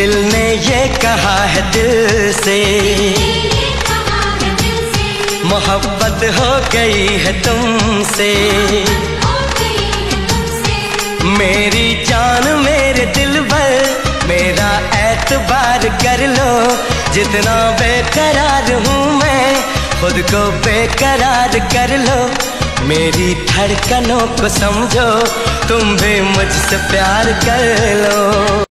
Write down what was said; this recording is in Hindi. दिल ने ये कहा है दिल से, मोहब्बत हो गई है तुमसे। मेरी जान मेरे दिल भर, मेरा एतबार कर लो। जितना बेकरार हूँ मैं, खुद को बेकरार कर लो। मेरी धड़कनों को समझो, तुम भी मुझसे प्यार कर लो।